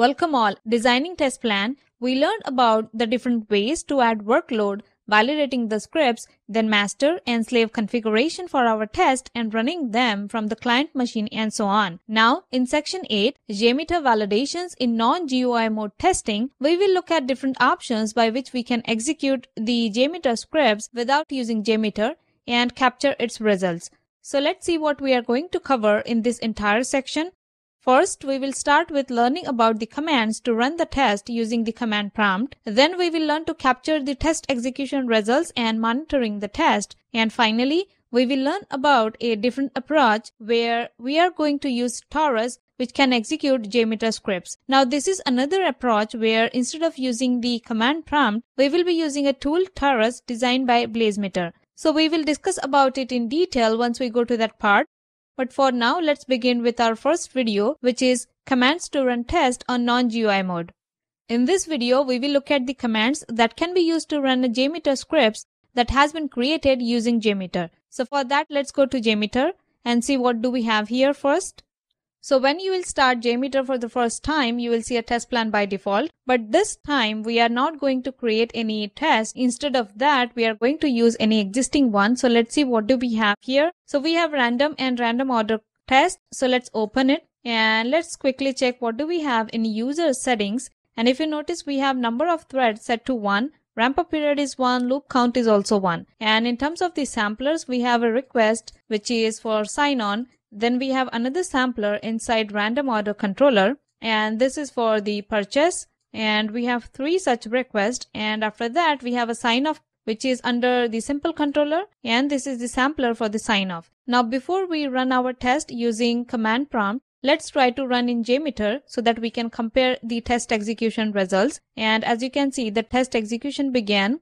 Welcome all. Designing test plan, we learned about the different ways to add workload, validating the scripts, then master and slave configuration for our test and running them from the client machine and so on. Now in section 8, JMeter validations in non-GUI mode testing, we will look at different options by which we can execute the JMeter scripts without using JMeter and capture its results. So let's see what we are going to cover in this entire section. First, we will start with learning about the commands to run the test using the command prompt. Then we will learn to capture the test execution results and monitoring the test. And finally, we will learn about a different approach where we are going to use Taurus, which can execute JMeter scripts. Now, this is another approach where instead of using the command prompt, we will be using a tool Taurus designed by Blazemeter. So we will discuss about it in detail once we go to that part. But for now, let's begin with our first video, which is commands to run test on non-GUI mode. In this video, we will look at the commands that can be used to run a JMeter scripts that has been created using JMeter. So for that, let's go to JMeter and see what do we have here first. So when you will start JMeter for the first time, you will see a test plan by default. But this time, we are not going to create any test. Instead of that, we are going to use any existing one. So let's see what do we have here. So we have random and random order test. So let's open it and let's quickly check what do we have in user settings. And if you notice, we have number of threads set to 1. Ramp up period is 1, loop count is also 1. And in terms of the samplers, we have a request, which is for sign on. Then we have another sampler inside random order controller, and this is for the purchase, and we have 3 such requests. And after that, we have a sign off, which is under the simple controller, and this is the sampler for the sign off. Now before we run our test using command prompt, let's try to run in JMeter so that we can compare the test execution results. And as you can see, the test execution began.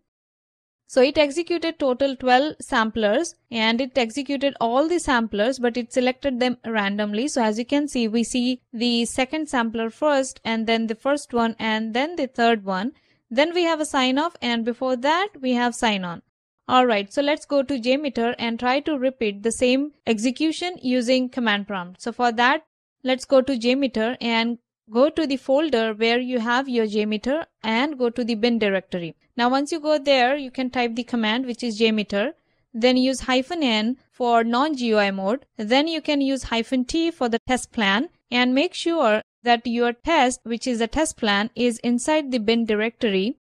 So it executed total 12 samplers, and it executed all the samplers, but it selected them randomly. So as you can see, we see the second sampler first, and then the first one, and then the third one. Then we have a sign off, and before that we have sign on. Alright, so let's go to JMeter and try to repeat the same execution using command prompt. So for that, let's go to JMeter and go to the folder where you have your JMeter and go to the bin directory. Now once you go there, you can type the command, which is JMeter, then use -n for non-GUI mode, then you can use -t for the test plan, and make sure that your test, which is the test plan, is inside the bin directory.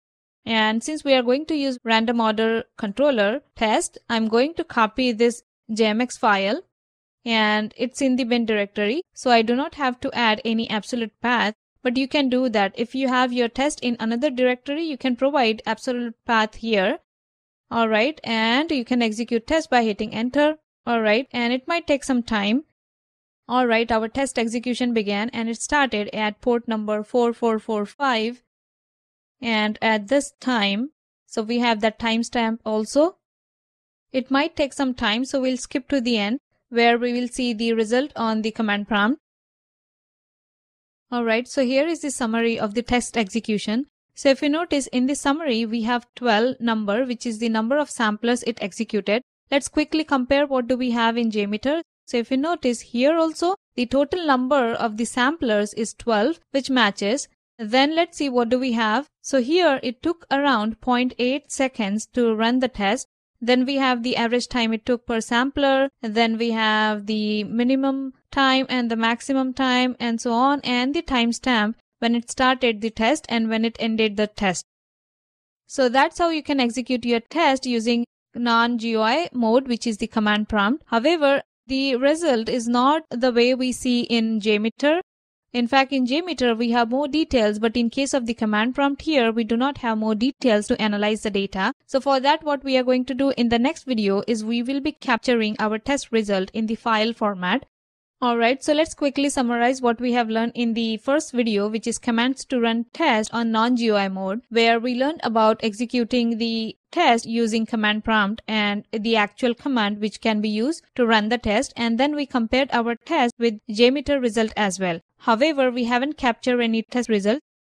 And since we are going to use random order controller test, I'm going to copy this JMX file, and it's in the bin directory, so I do not have to add any absolute path. But you can do that. If you have your test in another directory, you can provide absolute path here. Alright, and you can execute test by hitting enter. Alright, and it might take some time. Alright, our test execution began, and it started at port number 4445, and at this time, so we have that timestamp also. It might take some time, so we'll skip to the end, where we will see the result on the command prompt. Alright, so here is the summary of the test execution. So if you notice, in the summary, we have 12 number, which is the number of samplers it executed. Let's quickly compare what do we have in JMeter. So if you notice here also, the total number of the samplers is 12, which matches. Then let's see what do we have. So here it took around 0.8 seconds to run the test. Then we have the average time it took per sampler, then we have the minimum time and the maximum time and so on, and the timestamp when it started the test and when it ended the test. So that's how you can execute your test using non-GUI mode, which is the command prompt. However, the result is not the way we see in JMeter. In fact, in JMeter, we have more details, but in case of the command prompt here, we do not have more details to analyze the data. So for that, what we are going to do in the next video is we will be capturing our test result in the file format. Alright, so let's quickly summarize what we have learned in the first video, which is commands to run test on non-GUI mode, where we learned about executing the test using command prompt and the actual command which can be used to run the test, and then we compared our test with JMeter result as well. However, we haven't captured any test result,